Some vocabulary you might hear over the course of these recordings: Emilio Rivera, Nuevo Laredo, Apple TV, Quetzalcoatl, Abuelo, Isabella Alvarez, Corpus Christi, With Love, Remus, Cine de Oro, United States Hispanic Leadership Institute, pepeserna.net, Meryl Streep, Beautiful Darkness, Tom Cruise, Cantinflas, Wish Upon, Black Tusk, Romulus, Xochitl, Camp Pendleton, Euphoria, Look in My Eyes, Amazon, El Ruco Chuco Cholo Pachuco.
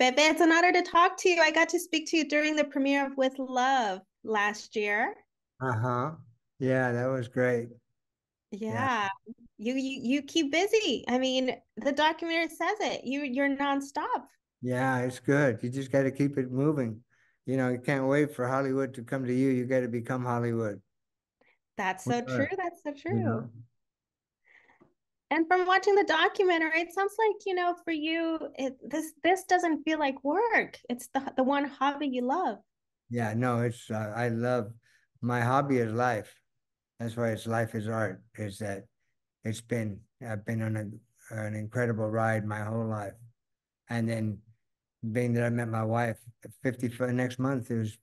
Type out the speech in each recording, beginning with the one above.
Pepe, it's an honor to talk to you. I got to speak to you during the premiere of With Love last year. Yeah, that was great. Yeah. You keep busy. I mean, the documentary says it. You're nonstop. Yeah, it's good. You just got to keep it moving. You know, you can't wait for Hollywood to come to you. You got to become Hollywood. That's so true. That's so true. You know? And from watching the documentary, it sounds like, you know, for you, this doesn't feel like work. It's the one hobby you love. Yeah, no, it's I love, my hobby is life. That's why it's life is art, is that it's been, I've been on an incredible ride my whole life. And then being that I met my wife, 55, next month, it was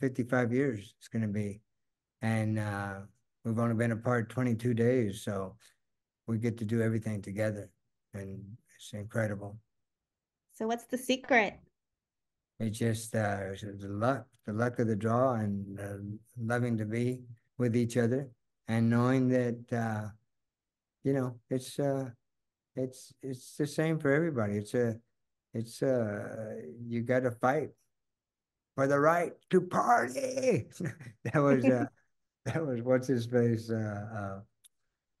55 years it's going to be. And we've only been apart 22 days. So we get to do everything together. And it's incredible. So what's the secret? It's just the luck of the draw and loving to be with each other and knowing that, you know, it's the same for everybody. You got to fight for the right to party. That was that was what's his face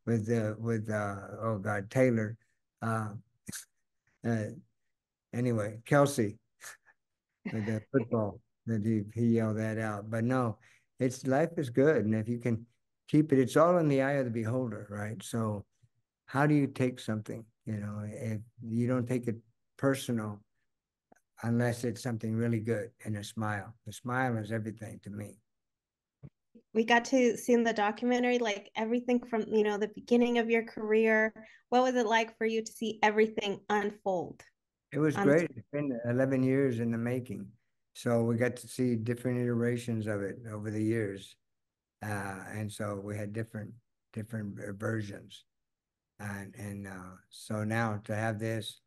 with oh God, Taylor. Anyway, Kelsey with the football that he yelled that out. But no, it's life is good, and if you can keep it, it's all in the eye of the beholder, right? So, how do you take something? You know, if you don't take it personal, unless it's something really good, and a smile. The smile is everything to me. We got to see in the documentary, like everything from, you know, the beginning of your career. What was it like for you to see everything unfold? It was great. It's been 11 years in the making. So we got to see different iterations of it over the years. And so we had different versions. And so now to have this,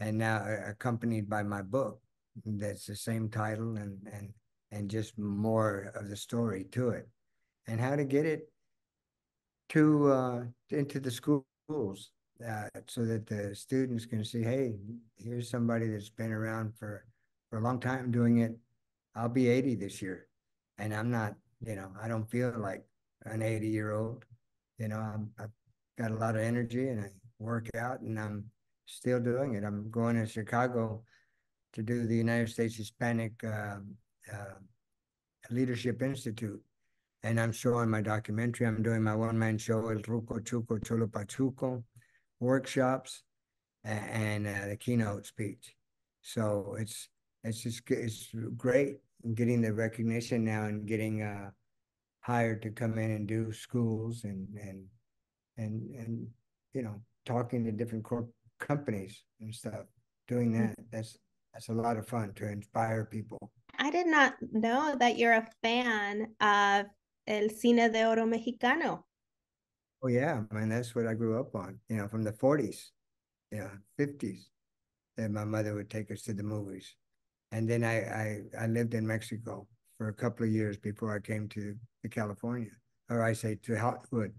and now accompanied by my book, that's the same title and just more of the story to it, and how to get it to into the schools so that the students can see, hey, here's somebody that's been around for a long time doing it. I'll be 80 this year, and I'm not, you know, I don't feel like an 80-year-old. You know, I've got a lot of energy, and I work out, and I'm still doing it. I'm going to Chicago to do the United States Hispanic Leadership Institute. And I'm showing my documentary. I'm doing my one-man show, El Ruco Chuco Cholo Pachuco, workshops, and the keynote speech. So it's great getting the recognition now and getting hired to come in and do schools and you know, talking to different companies and stuff, doing that. That's a lot of fun to inspire people. I did not know that you're a fan of El Cine de Oro Mexicano. Oh yeah, man, that's what I grew up on, you know, from the 40s, you know, 50s, and my mother would take us to the movies. And then I lived in Mexico for a couple of years before I came to California, or I say to Hollywood.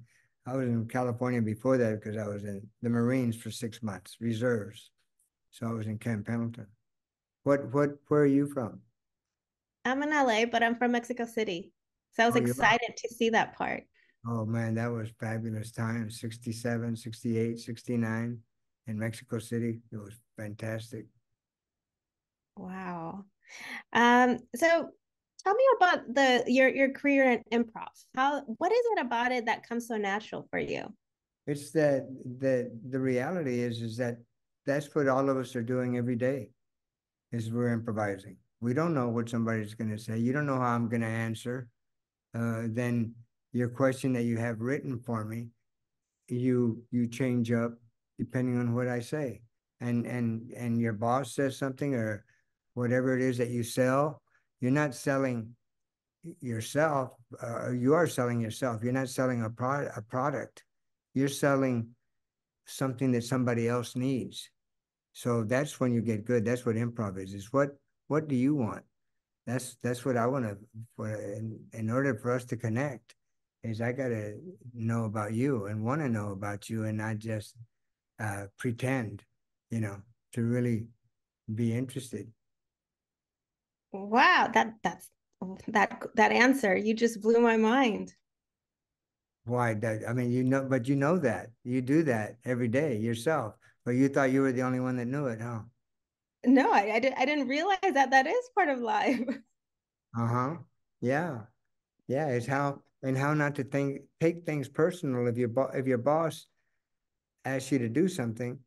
I was in California before that because I was in the Marines for 6 months, reserves. So I was in Camp Pendleton. Where are you from? I'm in LA, but I'm from Mexico City. So I was excited to see that part. Oh man, that was fabulous time. 67, 68, 69 in Mexico City. It was fantastic. Wow. So tell me about your career in improv. What is it about it that comes so natural for you? It's that the reality is that that's what all of us are doing every day, is we're improvising. We don't know what somebody's going to say. You don't know how I'm going to answer. Then your question that you have written for me, you change up depending on what I say. And your boss says something, or whatever it is that you sell. You're not selling yourself. You are selling yourself. You're not selling a product. You're selling something that somebody else needs. So that's when you get good. That's what improv is. Is what do you want? That's what I want to. In order for us to connect, is I got to know about you and want to know about you, and not just pretend. You know, to really be interested. Wow, that answer, you just blew my mind. Why? I mean, you know, but you know that. You do that every day yourself. But you thought you were the only one that knew it, huh? No, I didn't realize that that is part of life. Yeah. It's how not to take things personal. If your boss asks you to do something,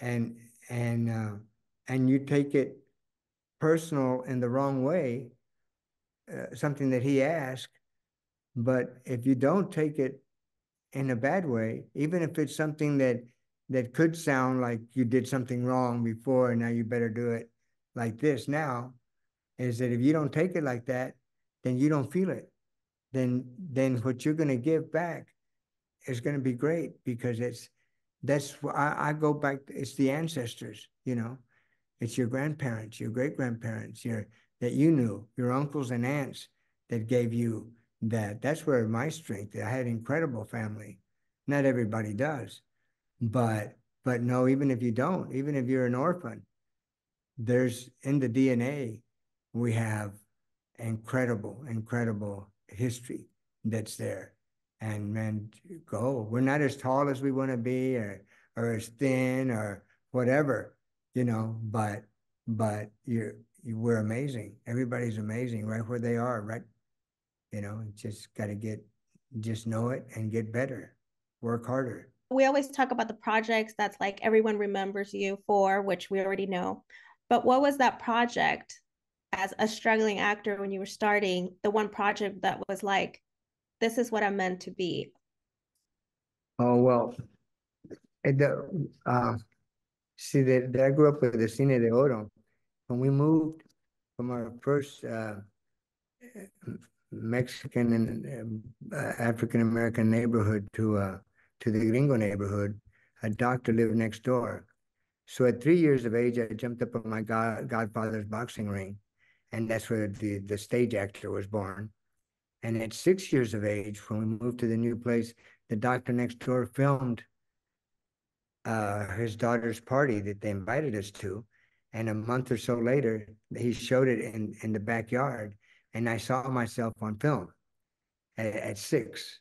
and you take it personal in the wrong way, something that he asked. But if you don't take it in a bad way, even if it's something that could sound like you did something wrong before and now you better do it like this now, is that if you don't take it like that, then you don't feel it. Then what you're going to give back is going to be great, because I go back to, it's the ancestors, you know, it's your grandparents, your great-grandparents, that you knew, your uncles and aunts that gave you that. That's where my strength, I had an incredible family. Not everybody does. But no, even if you don't, even if you're an orphan, there's in the DNA, we have incredible, incredible history that's there. And man, go. We're not as tall as we want to be, or as thin or whatever, you know, but we're amazing. Everybody's amazing right where they are, right? You know, just got to just know it and get better, work harder. We always talk about the projects that's like everyone remembers you for, which we already know. But what was that project as a struggling actor when you were starting, the one project that was like, this is what I'm meant to be? Oh, well, I grew up with the Cine de Oro. When we moved from our first Mexican and African-American neighborhood to the gringo neighborhood, a doctor lived next door. So at 3 years of age, I jumped up on my godfather's boxing ring, and that's where the stage actor was born. And at 6 years of age, when we moved to the new place, the doctor next door filmed his daughter's party that they invited us to. And a month or so later, he showed it in the backyard, and I saw myself on film at six,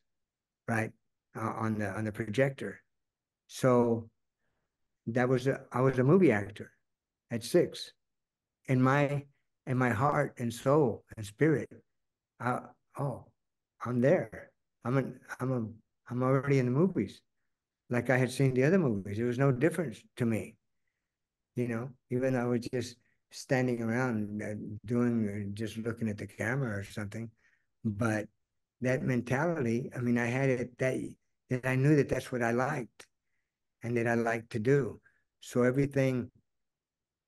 right? On the projector. So that was I was a movie actor at six. In my heart and soul and spirit, I'm there. I'm already in the movies, like I had seen the other movies. There was no difference to me, you know. Even I was just standing around just looking at the camera or something, but that mentality. I mean, I had it that I knew that that's what I liked and that I liked to do. So everything,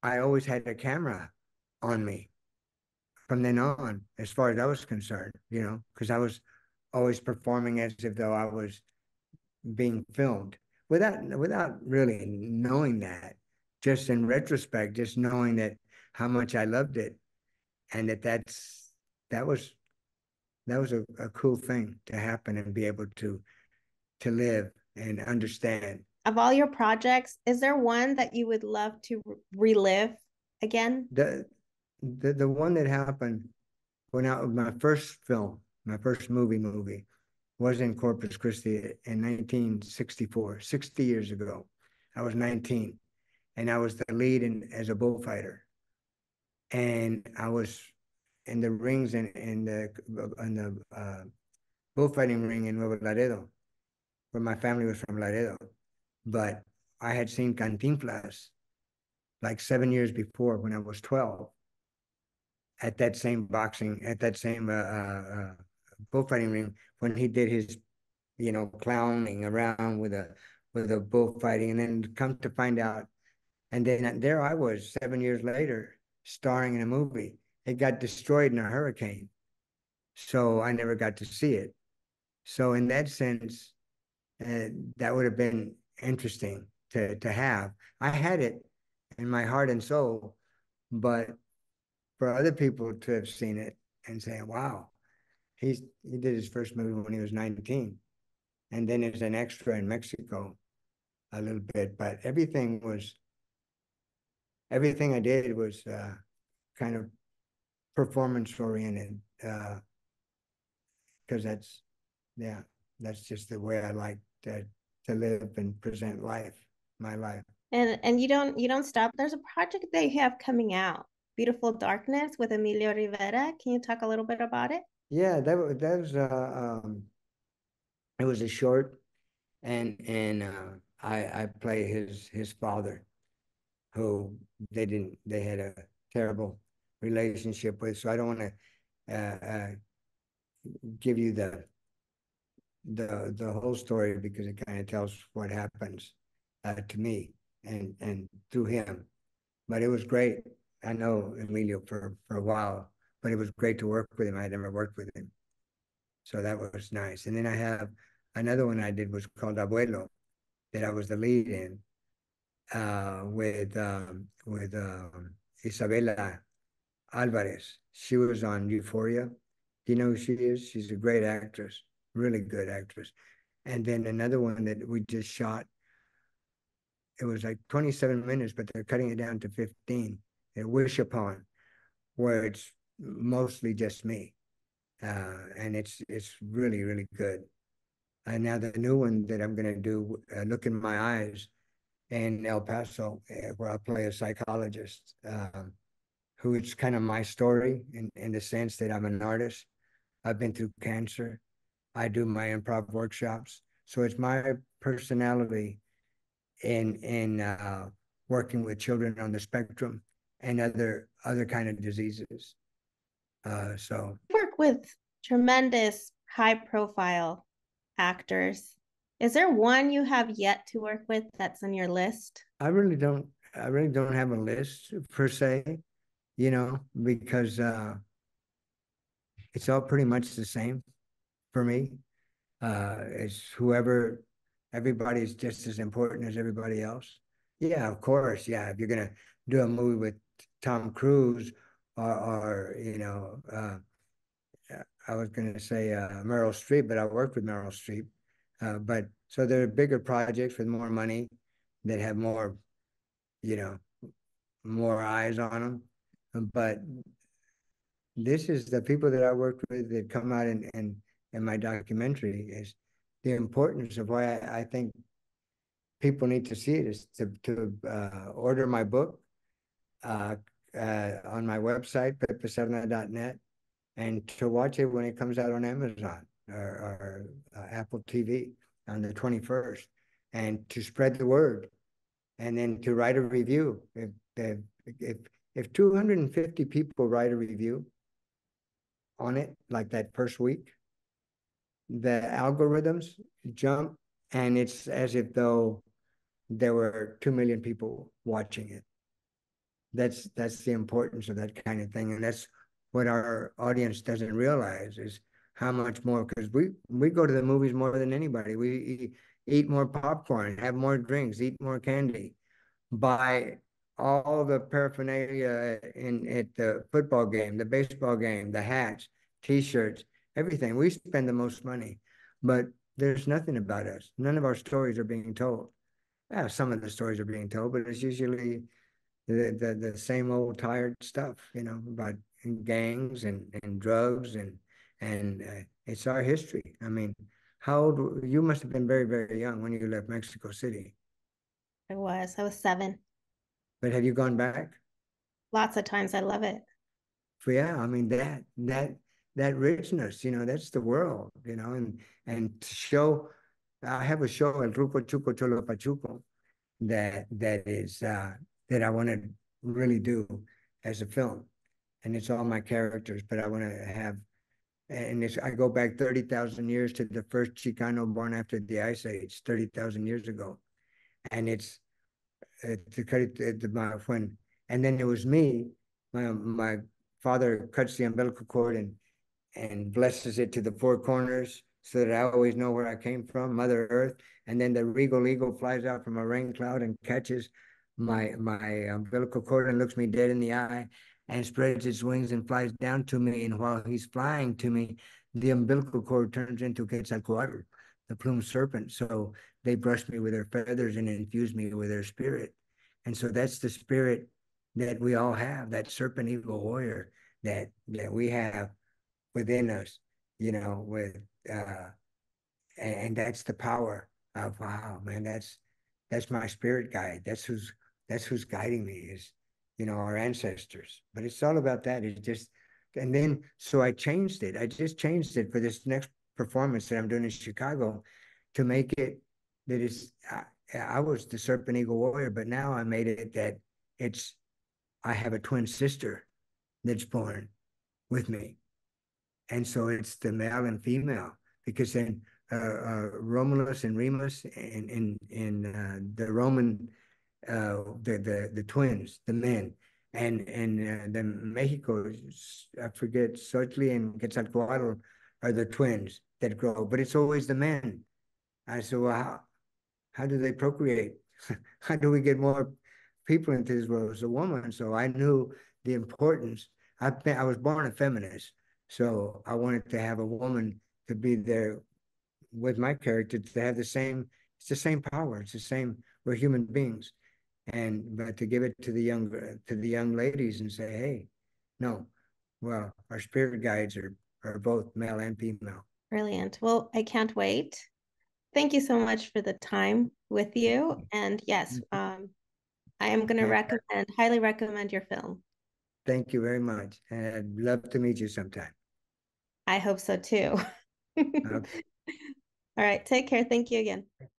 I always had a camera on me from then on, as far as I was concerned, you know, because I was always performing as if though I was being filmed without really knowing that, just in retrospect, just knowing that how much I loved it. And that was a cool thing to happen and be able to live and understand. Of all your projects, is there one that you would love to relive again? The one that happened when my first film, my first movie was in Corpus Christi in 1964, 60 years ago. I was 19 and I was the lead as a bullfighter. And I was in the rings in the bullfighting ring in Nuevo Laredo, where my family was from Laredo. But I had seen Cantinflas like 7 years before when I was 12 at that same bullfighting ring, when he did his, you know, clowning around with a bullfighting, and then come to find out. And then there I was 7 years later starring in a movie. It got destroyed in a hurricane, so I never got to see it. So in that sense, that would have been interesting to have. I had it in my heart and soul, but for other people to have seen it and say, wow, he did his first movie when he was 19, and then as an extra in Mexico a little bit, but everything was everything I did was kind of performance oriented, because that's, yeah, that's just the way I like to live and present life, my life. And you don't stop. There's a project that you have coming out, Beautiful Darkness with Emilio Rivera. Can you talk a little bit about it? Yeah, that was it was a short, and I play his father, who they had a terrible relationship with. So I don't want to give you the whole story, because it kind of tells what happens to me and through him. But it was great. I know Emilio for a while, but it was great to work with him. I had never worked with him, so that was nice. And then I have another one I did was called Abuelo, that I was the lead in, with Isabella Alvarez. She was on Euphoria. You know who she is? She's a great actress, really good actress. And then another one that we just shot, it was like 27 minutes, but they're cutting it down to 15. At Wish Upon, where it's mostly just me. And it's really, really good. And now the new one that I'm gonna do, Look in My Eyes, in El Paso, where I play a psychologist, who it's kind of my story in the sense that I'm an artist. I've been through cancer. I do my improv workshops. So it's my personality in working with children on the spectrum and other kind of diseases. So you work with tremendous high profile actors. Is there one you have yet to work with that's on your list? I really don't have a list per se, you know, because it's all pretty much the same for me. It's whoever, everybody's just as important as everybody else. Yeah, of course. Yeah, if you're gonna do a movie with Tom Cruise or you know, I was going to say Meryl Streep, but I worked with Meryl Streep. But so there are bigger projects with more money that have more, you know, more eyes on them. But this is the people that I worked with that come out in my documentary, is the importance of why I think people need to see it, is to order my book on my website, pepeserna.net, and to watch it when it comes out on Amazon or Apple TV on the 21st, and to spread the word, and then to write a review. If 250 people write a review on it, like that first week, the algorithms jump, and it's as if though there were 2 million people watching it. That's the importance of that kind of thing. And that's what our audience doesn't realize, is how much more, because we go to the movies more than anybody. We eat more popcorn, have more drinks, eat more candy, buy all the paraphernalia at the football game, the baseball game, the hats, t-shirts, everything. We spend the most money, but there's nothing about us. None of our stories are being told. Yeah, some of the stories are being told, but it's usually the same old tired stuff, you know, about gangs and drugs and it's our history. I mean, how old you must have been? Very, very young when you left Mexico City. I was 7. But have you gone back? Lots of times. I love it. But yeah, I mean that richness, you know, that's the world, you know, and to show. I have a show, El Ruco Chuco Cholo Pachuco, that is. That I want to really do as a film. And it's all my characters, but I want to have, and it's, I go back 30,000 years to the first Chicano born after the Ice Age, 30,000 years ago. And it's, and then it was me, my father cuts the umbilical cord and blesses it to the four corners so that I always know where I came from, Mother Earth. And then the regal eagle flies out from a rain cloud and catches my umbilical cord and looks me dead in the eye and spreads its wings and flies down to me. And while he's flying to me, the umbilical cord turns into Quetzalcoatl, the plumed serpent. So they brush me with their feathers and infuse me with their spirit. And so that's the spirit that we all have, that serpent eagle warrior that we have within us, you know, with and that's the power of, wow, man, that's my spirit guide. That's who's guiding me, is, you know, our ancestors. But it's all about that. It's just, and then, so I changed it. I just changed it for this next performance that I'm doing in Chicago to make it that it's, I was the Serpent Eagle Warrior, but now I made it that it's, I have a twin sister that's born with me. And so it's the male and female, because then Romulus and Remus in the Roman, the twins, the men, and then Mexico, I forget, Xochitl and Quetzalcoatl are the twins that grow, but it's always the men. I said, well, how do they procreate? How do we get more people into this world as a woman? So I knew the importance. I was born a feminist, so I wanted to have a woman to be there with my character, to have the same, it's the same power, it's the same, we're human beings. And, but to give it to the young ladies and say, hey, no, well, our spirit guides are both male and female. Brilliant. Well, I can't wait. Thank you so much for the time with you. And yes, I am going to highly recommend your film. Thank you very much. And I'd love to meet you sometime. I hope so too. Okay. All right. Take care. Thank you again.